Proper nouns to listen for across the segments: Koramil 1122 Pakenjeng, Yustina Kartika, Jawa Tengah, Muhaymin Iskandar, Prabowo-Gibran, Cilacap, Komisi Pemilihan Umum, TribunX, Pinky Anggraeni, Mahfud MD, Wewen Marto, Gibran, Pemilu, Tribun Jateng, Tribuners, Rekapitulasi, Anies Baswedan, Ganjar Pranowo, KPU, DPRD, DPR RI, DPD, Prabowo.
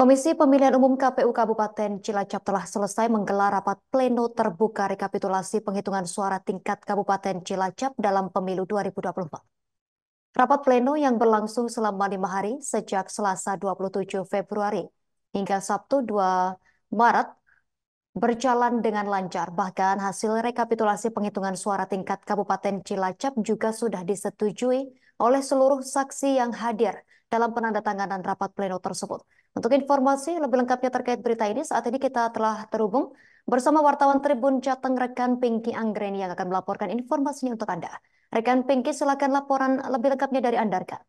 Komisi Pemilihan Umum KPU Kabupaten Cilacap telah selesai menggelar rapat pleno terbuka rekapitulasi penghitungan suara tingkat Kabupaten Cilacap dalam Pemilu 2024. Rapat pleno yang berlangsung selama 5 hari sejak Selasa 27 Februari hingga Sabtu 2 Maret berjalan dengan lancar. Bahkan hasil rekapitulasi penghitungan suara tingkat Kabupaten Cilacap juga sudah disetujui oleh seluruh saksi yang hadir dalam penandatanganan rapat pleno tersebut. Untuk informasi lebih lengkapnya terkait berita ini, saat ini kita telah terhubung bersama wartawan Tribun Jateng, rekan Pinky Anggraeni yang akan melaporkan informasinya untuk Anda. Rekan Pinky, silakan laporan lebih lengkapnya dari Anda, rekan.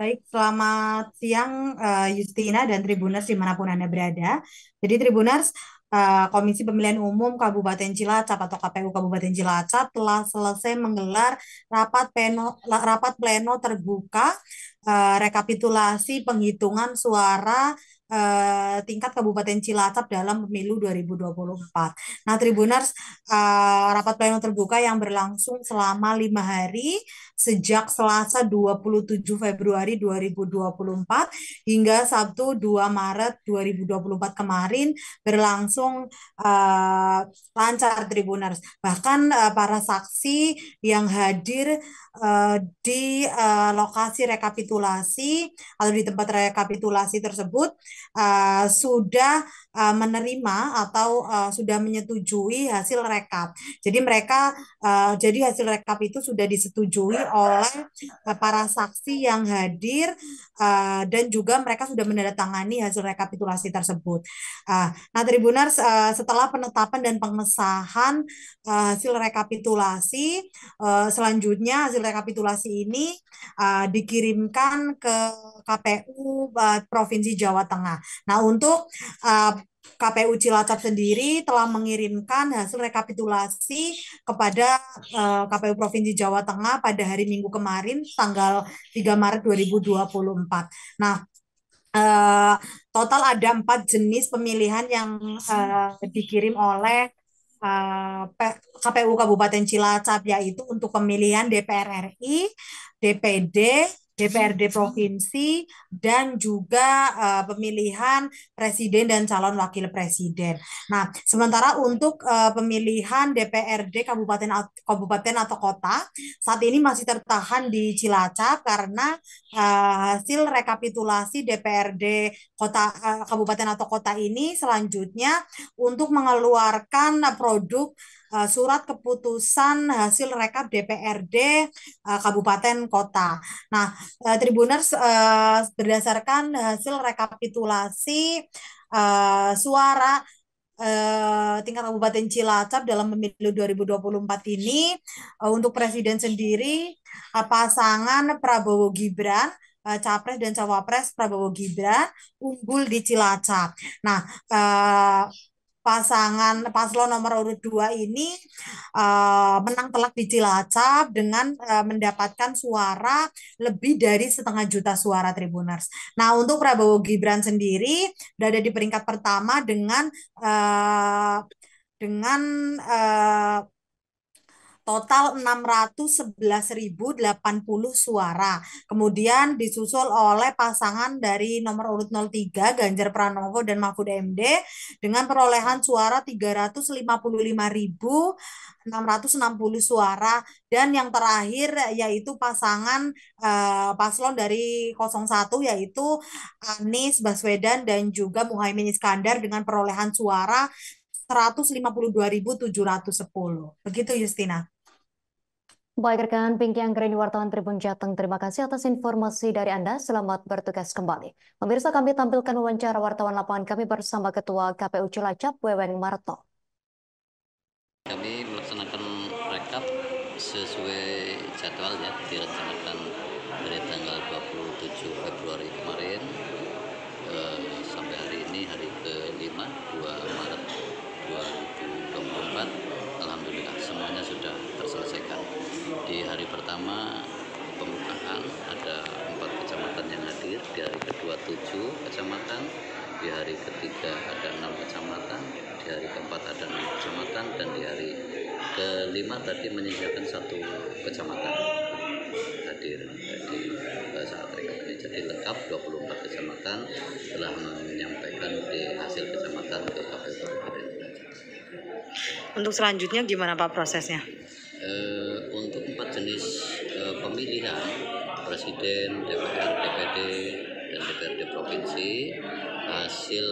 Baik, selamat siang Justina dan Tribuners dimanapun Anda berada. Jadi Tribuners, Komisi Pemilihan Umum Kabupaten Cilacap atau KPU Kabupaten Cilacap telah selesai menggelar rapat pleno terbuka rekapitulasi penghitungan suara tingkat Kabupaten Cilacap dalam Pemilu 2024. Nah, Tribuners, rapat pleno terbuka yang berlangsung selama 5 hari sejak Selasa 27 Februari 2024 hingga Sabtu 2 Maret 2024 kemarin berlangsung lancar Tribuners. Bahkan para saksi yang hadir di lokasi rekapitulasi atau di tempat rekapitulasi tersebut sudah menerima atau sudah menyetujui hasil rekap. Jadi hasil rekap itu sudah disetujui oleh para saksi yang hadir dan juga mereka sudah menandatangani hasil rekapitulasi tersebut. Nah Tribuners, setelah penetapan dan pengesahan hasil rekapitulasi, selanjutnya hasil rekapitulasi ini dikirimkan ke KPU Provinsi Jawa Tengah. Nah, untuk KPU Cilacap sendiri telah mengirimkan hasil rekapitulasi kepada KPU Provinsi Jawa Tengah pada hari Minggu kemarin, tanggal 3 Maret 2024. Nah, total ada 4 jenis pemilihan yang dikirim oleh KPU Kabupaten Cilacap, yaitu untuk pemilihan DPR RI, DPD, DPRD Provinsi, dan juga pemilihan Presiden dan calon Wakil Presiden. Nah, sementara untuk pemilihan DPRD Kabupaten atau Kota, saat ini masih tertahan di Cilacap karena hasil rekapitulasi DPRD Kabupaten atau Kota ini selanjutnya untuk mengeluarkan produk surat keputusan hasil rekap DPRD Kabupaten Kota. Nah, Tribuners, berdasarkan hasil rekapitulasi suara tingkat Kabupaten Cilacap dalam Pemilu 2024 ini, untuk presiden sendiri pasangan Prabowo-Gibran, Capres dan Cawapres Prabowo-Gibran unggul di Cilacap. Nah, pasangan paslon nomor urut 2 ini menang telak di Cilacap dengan mendapatkan suara lebih dari 0,5 juta suara Tribuners. Nah, untuk Prabowo Gibran sendiri berada di peringkat pertama dengan total 611.080 suara. Kemudian disusul oleh pasangan dari nomor urut 03 Ganjar Pranowo dan Mahfud MD dengan perolehan suara 355.660 suara, dan yang terakhir yaitu pasangan paslon dari 01 yaitu Anies Baswedan dan juga Muhaymin Iskandar dengan perolehan suara 152.710. Begitu Justina. Baik rekan Pinky Anggraeni, wartawan Tribun Jateng, terima kasih atas informasi dari Anda. Selamat bertugas kembali. Pemirsa, kami tampilkan wawancara wartawan lapangan kami bersama Ketua KPU Cilacap, Wewen Marto. Kami melaksanakan rekap sesuai jadwal ya, dilaksanakan dari tanggal 27 Februari kemarin sampai hari ini, hari ke-5, 2 Maret 2024. Alhamdulillah semuanya sudah terselesaikan. Di hari pertama pembukaan ada 4 kecamatan yang hadir, di hari kedua 7 kecamatan, di hari ketiga ada 6 kecamatan, di hari keempat ada 6 kecamatan, dan di hari ke-5 tadi menyisakan 1 kecamatan. hadir tadi saat rekapitulasi. Jadi lengkap 24 kecamatan telah menyampaikan hasil kecamatan ke KPU Kabupaten. Untuk selanjutnya gimana Pak prosesnya? Untuk 4 jenis pemilihan Presiden, DPR, DPD, dan DPRD Provinsi, hasil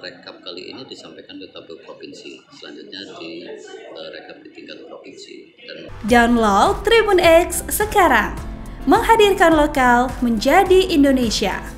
rekap kali ini disampaikan ke KPU Provinsi, selanjutnya di rekap di tingkat Provinsi. Dan download Tribun X sekarang, menghadirkan lokal menjadi Indonesia.